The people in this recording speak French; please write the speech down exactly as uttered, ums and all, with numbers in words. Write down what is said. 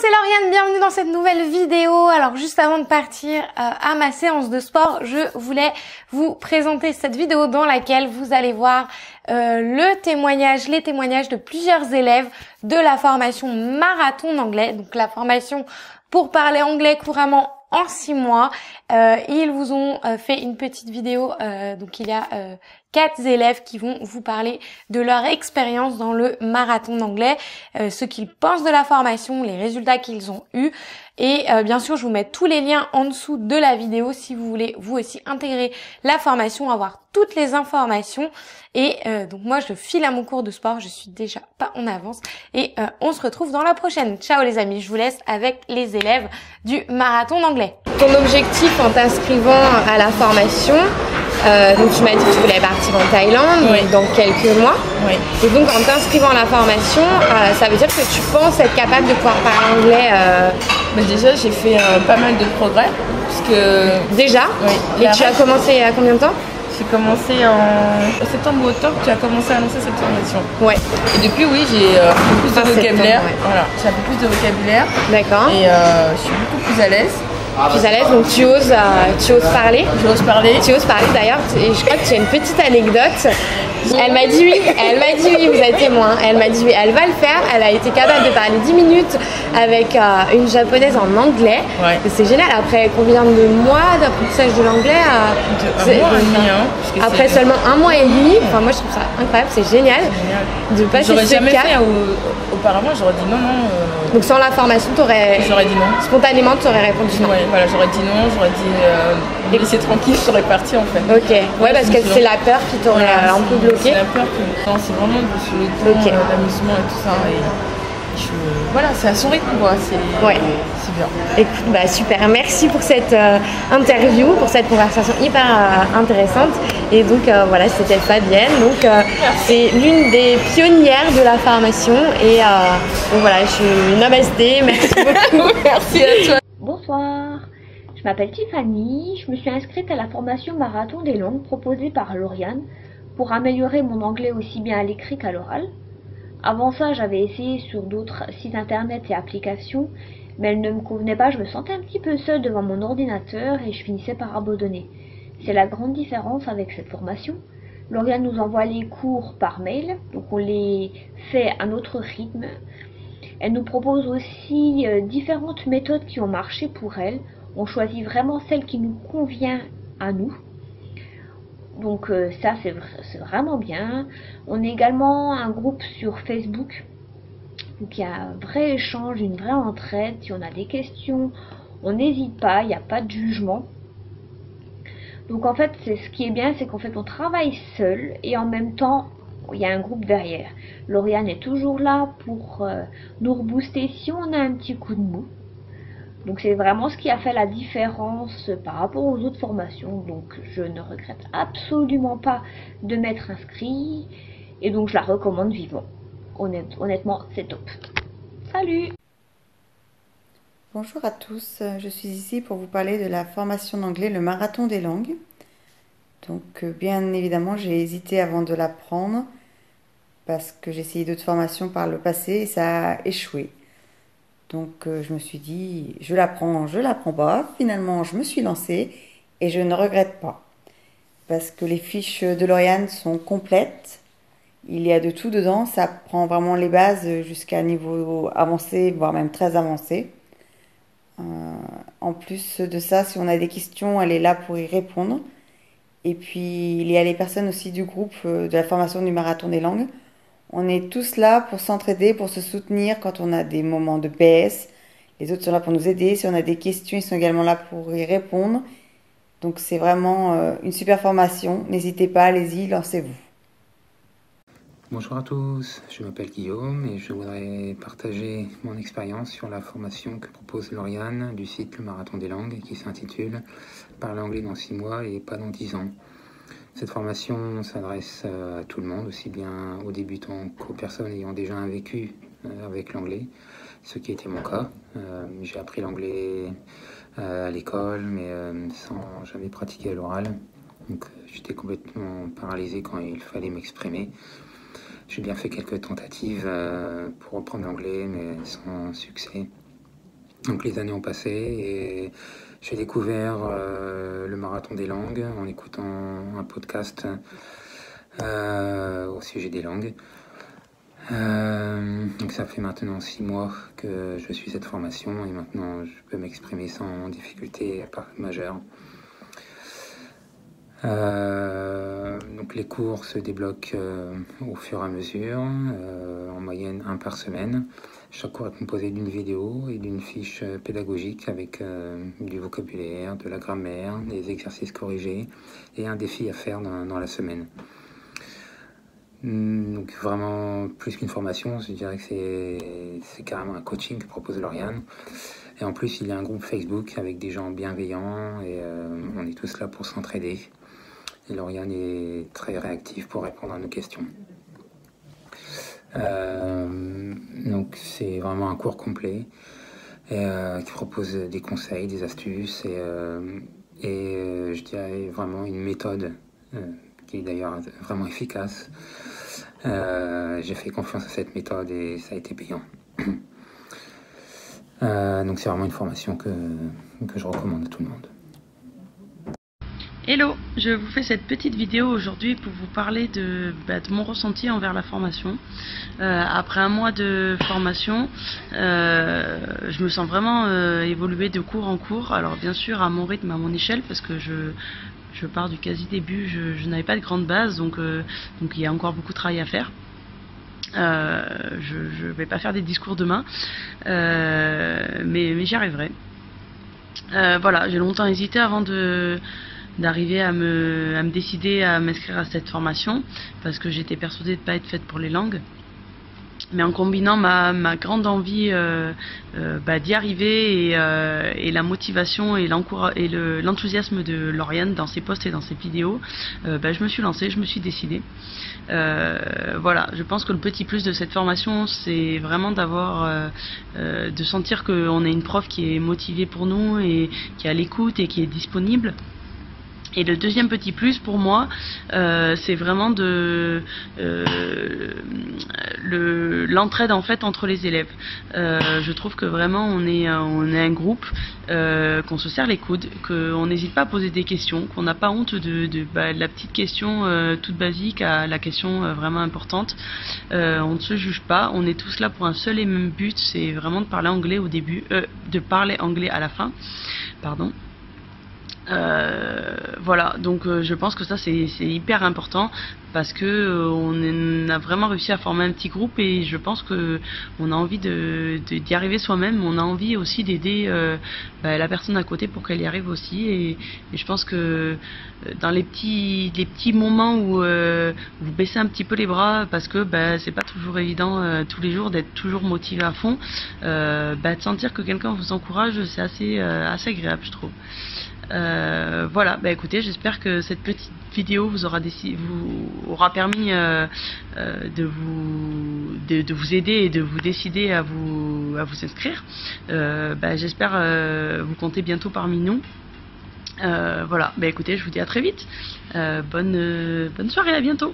c'est Lauriane, bienvenue dans cette nouvelle vidéo. Alors juste avant de partir euh, à ma séance de sport, je voulais vous présenter cette vidéo dans laquelle vous allez voir euh, le témoignage, les témoignages de plusieurs élèves de la formation Marathon d'Anglais, donc la formation pour parler anglais couramment en six mois. Euh, ils vous ont euh, fait une petite vidéo, euh, donc il y a euh, quatre élèves qui vont vous parler de leur expérience dans le marathon d'anglais, euh, ce qu'ils pensent de la formation, les résultats qu'ils ont eus. Et euh, bien sûr, je vous mets tous les liens en dessous de la vidéo si vous voulez vous aussi intégrer la formation, avoir toutes les informations. Et euh, donc moi, je file à mon cours de sport, je suis déjà pas en avance. Et euh, on se retrouve dans la prochaine. Ciao les amis, je vous laisse avec les élèves du marathon d'anglais. Ton objectif en t'inscrivant à la formation, euh, donc tu m'as dit que tu voulais partir en Thaïlande, oui, dans quelques mois. Oui. Et donc en t'inscrivant à la formation, euh, ça veut dire que tu penses être capable de pouvoir parler anglais. Euh... Bah déjà, j'ai fait euh, pas mal de progrès. Parce que... Déjà oui. Et tu as commencé à combien de temps? J'ai commencé en septembre ou octobre, tu as commencé à annoncer cette formation. Ouais. Et depuis, oui, j'ai euh, beaucoup, enfin, ouais. voilà. beaucoup plus de vocabulaire. D'accord. Et euh, je suis beaucoup plus à l'aise. Plus à l'aise, donc tu oses, tu oses parler. Tu oses parler. Tu oses parler d'ailleurs, et je crois que tu as une petite anecdote. Elle m'a dit oui, elle m'a dit oui, vous êtes témoin. Elle m'a dit oui, elle va le faire. Elle a été capable de parler dix minutes avec euh, une japonaise en anglais. Ouais. C'est génial. Après combien de mois d'apprentissage de l'anglais? euh, De un mois et demi. Hein, après seulement un mois et demi. Enfin, moi je trouve ça incroyable, c'est génial, génial de passer ce jamais cas. Fait, au, auparavant, j'aurais dit non, non. Euh... Donc sans la formation, t'aurais. J'aurais dit non. Spontanément, t'aurais répondu non. Ouais. Voilà, j'aurais dit non, j'aurais dit euh, laissez tranquille, je serais partie en fait. Ok, ouais, parce que c'est la peur qui t'aurait voilà, un peu bloqué. C'est la peur que. Non, c'est vraiment le temps okay. euh, d'amusement et tout ça. Et je, voilà, c'est à son rythme quoi, c'est ouais. bien. Écoute, bah super, merci pour cette euh, interview, pour cette conversation hyper euh, intéressante. Et donc euh, voilà, c'était Fabienne, donc euh, c'est l'une des pionnières de la formation. Et euh, donc voilà, je suis namasté, merci beaucoup. Merci à toi. Bonsoir, je m'appelle Tiffany, je me suis inscrite à la formation Marathon des Langues proposée par Lauriane pour améliorer mon anglais aussi bien à l'écrit qu'à l'oral. Avant ça, j'avais essayé sur d'autres sites internet et applications, mais elle ne me convenait pas, je me sentais un petit peu seule devant mon ordinateur et je finissais par abandonner. C'est la grande différence avec cette formation. Lauriane nous envoie les cours par mail, donc on les fait à notre rythme. Elle nous propose aussi différentes méthodes qui ont marché pour elle. On choisit vraiment celle qui nous convient à nous. Donc ça, c'est vraiment bien. On est également un groupe sur Facebook. Donc il y a un vrai échange, une vraie entraide. Si on a des questions, on n'hésite pas, il n'y a pas de jugement. Donc en fait, c'est ce qui est bien, c'est qu'en fait, on travaille seul et en même temps, il y a un groupe derrière. Lauriane est toujours là pour euh, nous rebooster si on a un petit coup de mou. Donc c'est vraiment ce qui a fait la différence par rapport aux autres formations. Donc je ne regrette absolument pas de m'être inscrit. Et donc je la recommande vivement. Honnête, honnêtement, c'est top. Salut! Bonjour à tous. Je suis ici pour vous parler de la formation d'anglais, le marathon des langues. Donc bien évidemment, j'ai hésité avant de la prendre parce que j'ai essayé d'autres formations par le passé et ça a échoué. Donc je me suis dit, je la prends, je la prends pas. Finalement, je me suis lancée et je ne regrette pas parce que les fiches de Lauriane sont complètes. Il y a de tout dedans, ça prend vraiment les bases jusqu'à niveau avancé, voire même très avancé. Euh, en plus de ça, si on a des questions, elle est là pour y répondre. Et puis, il y a les personnes aussi du groupe de la formation du Marathon des Langues. On est tous là pour s'entraider, pour se soutenir quand on a des moments de baisse. Les autres sont là pour nous aider. Si on a des questions, ils sont également là pour y répondre. Donc, c'est vraiment une super formation. N'hésitez pas, allez-y, lancez-vous. Bonjour à tous, je m'appelle Guillaume et je voudrais partager mon expérience sur la formation que propose Lauriane du site Le Marathon des Langues qui s'intitule « Parler anglais dans six mois et pas dans dix ans ». Cette formation s'adresse à tout le monde, aussi bien aux débutants qu'aux personnes ayant déjà un vécu avec l'anglais, ce qui était mon cas. J'ai appris l'anglais à l'école mais sans jamais pratiquer à l'oral, donc j'étais complètement paralysé quand il fallait m'exprimer. J'ai bien fait quelques tentatives pour reprendre l'anglais, mais sans succès. Donc les années ont passé et j'ai découvert euh, le Marathon des Langues en écoutant un podcast euh, au sujet des langues. Euh, donc ça fait maintenant six mois que je suis cette formation et maintenant je peux m'exprimer sans difficulté majeure. Euh, donc les cours se débloquent euh, au fur et à mesure, euh, en moyenne un par semaine. Chaque cours est composé d'une vidéo et d'une fiche pédagogique avec euh, du vocabulaire, de la grammaire, des exercices corrigés et un défi à faire dans, dans la semaine. Donc vraiment plus qu'une formation, je dirais que c'est carrément un coaching que propose Lauriane. Et en plus il y a un groupe Facebook avec des gens bienveillants et euh, on est tous là pour s'entraider. Et Lauriane est très réactive pour répondre à nos questions. Euh, donc c'est vraiment un cours complet et, euh, qui propose des conseils, des astuces et, euh, et euh, je dirais vraiment une méthode euh, qui est d'ailleurs vraiment efficace. Euh, j'ai fait confiance à cette méthode et ça a été payant. euh, donc c'est vraiment une formation que, que je recommande à tout le monde. Hello, je vous fais cette petite vidéo aujourd'hui pour vous parler de, bah, de mon ressenti envers la formation. Euh, après un mois de formation, euh, je me sens vraiment euh, évoluer de cours en cours. Alors bien sûr à mon rythme, à mon échelle, parce que je... Je pars du quasi début, je, je n'avais pas de grande base, donc, euh, donc il y a encore beaucoup de travail à faire. Euh, je ne vais pas faire des discours demain, euh, mais, mais j'y arriverai. Euh, voilà, j'ai longtemps hésité avant de... d'arriver à me, à me décider à m'inscrire à cette formation, parce que j'étais persuadée de ne pas être faite pour les langues. Mais en combinant ma, ma grande envie euh, euh, bah, d'y arriver et, euh, et la motivation et l'enthousiasme le, de Lauriane dans ses posts et dans ses vidéos, euh, bah, je me suis lancée, je me suis décidée. Euh, voilà, je pense que le petit plus de cette formation, c'est vraiment d'avoir, euh, euh, de sentir qu'on a une prof qui est motivée pour nous et qui est à l'écoute et qui est disponible. Et le deuxième petit plus pour moi, euh, c'est vraiment de euh, l'entraide le, en fait entre les élèves. Euh, je trouve que vraiment on est on est un groupe, euh, qu'on se serre les coudes, qu'on n'hésite pas à poser des questions, qu'on n'a pas honte de, de, bah, de la petite question euh, toute basique à la question euh, vraiment importante. Euh, on ne se juge pas, on est tous là pour un seul et même but, c'est vraiment de parler anglais au début, euh, de parler anglais à la fin, pardon. Euh, voilà, donc euh, je pense que ça c'est hyper important parce que euh, on a vraiment réussi à former un petit groupe et je pense que on a envie de, de, d'y arriver soi-même, on a envie aussi d'aider euh, bah, la personne à côté pour qu'elle y arrive aussi et, et je pense que dans les petits, les petits moments où euh, vous baissez un petit peu les bras parce que bah, c'est pas toujours évident euh, tous les jours d'être toujours motivé à fond, euh, bah, de sentir que quelqu'un vous encourage c'est assez, euh, assez agréable je trouve. Euh, voilà, bah écoutez, j'espère que cette petite vidéo vous aura, vous aura permis euh, euh, de, vous, de, de vous aider et de vous décider à vous, à vous inscrire. Euh, bah, j'espère euh, vous compter bientôt parmi nous. Euh, voilà, bah écoutez, je vous dis à très vite. Euh, bonne, euh, bonne soirée, à bientôt.